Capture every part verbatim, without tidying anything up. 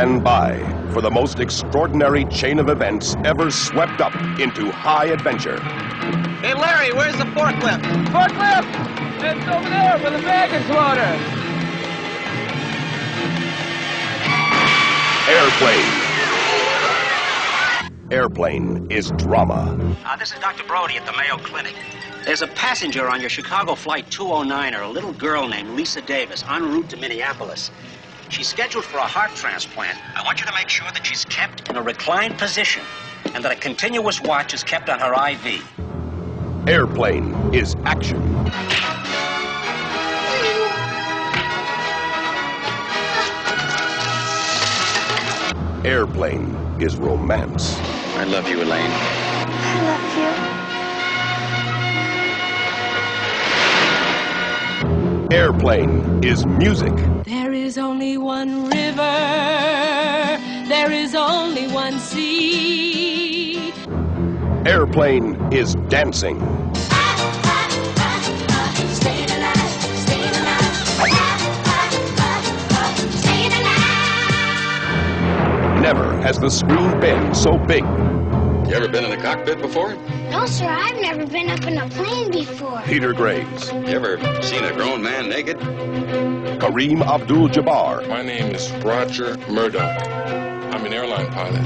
Stand by for the most extraordinary chain of events ever swept up into high adventure. Hey, Larry, where's the forklift? Forklift! It's over there where the baggage water. Airplane. Airplane is drama. Uh, this is Doctor Brody at the Mayo Clinic. There's a passenger on your Chicago flight two oh nine er, a little girl named Lisa Davis, en route to Minneapolis. She's scheduled for a heart transplant. I want you to make sure that she's kept in a reclined position and that a continuous watch is kept on her I V. Airplane is action. Airplane is romance. I love you, Elaine. I love you. Airplane is music. There is only one river. There is only one sea. Airplane is dancing. Staying alive, staying alive. Never has the screen been so big. You ever been in a cockpit before? No, sir. I've never been up in a plane before. Peter Graves. You ever seen a grown man naked? Kareem Abdul-Jabbar. My name is Roger Murdock. I'm an airline pilot.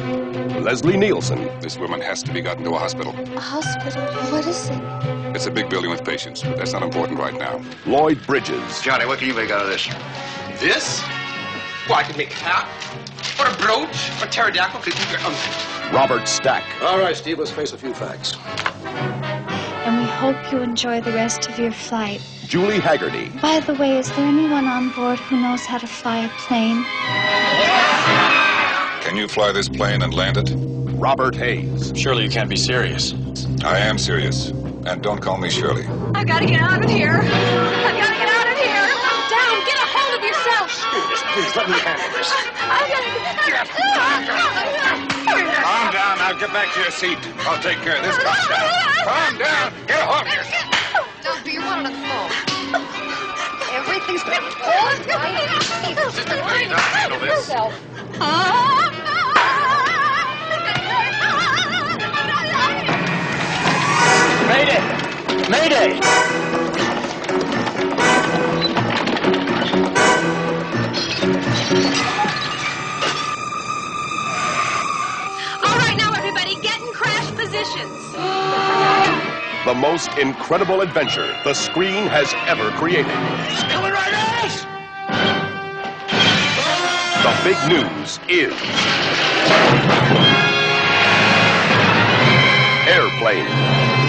Leslie Nielsen. This woman has to be gotten to a hospital. A hospital? What is it? It's a big building with patients, but that's not important right now. Lloyd Bridges. Johnny, what can you make out of this? This? Well, I can make a hat, or a brooch, or a pterodactyl. Could you get, um... Robert Stack. All right, Steve, let's face a few facts. And we hope you enjoy the rest of your flight. Julie Hagerty. By the way, is there anyone on board who knows how to fly a plane? Can you fly this plane and land it? Robert Hays. Surely you can't be serious. I am serious. And don't call me Shirley. I've got to get out of here. I've got to get out of here. I'm down. Get a hold of yourself. Please, please, let me handle this. I've got to... Calm down. Now get back to your seat. I'll take care of this. Calm down. Calm down. Get a hold of yourself. Doctor, you want another phone? Everything's been pulled right. Sister, please not handle this. Mayday! Mayday! All right, now everybody, get in crash positions. The most incredible adventure the screen has ever created. The big news is... Airplane.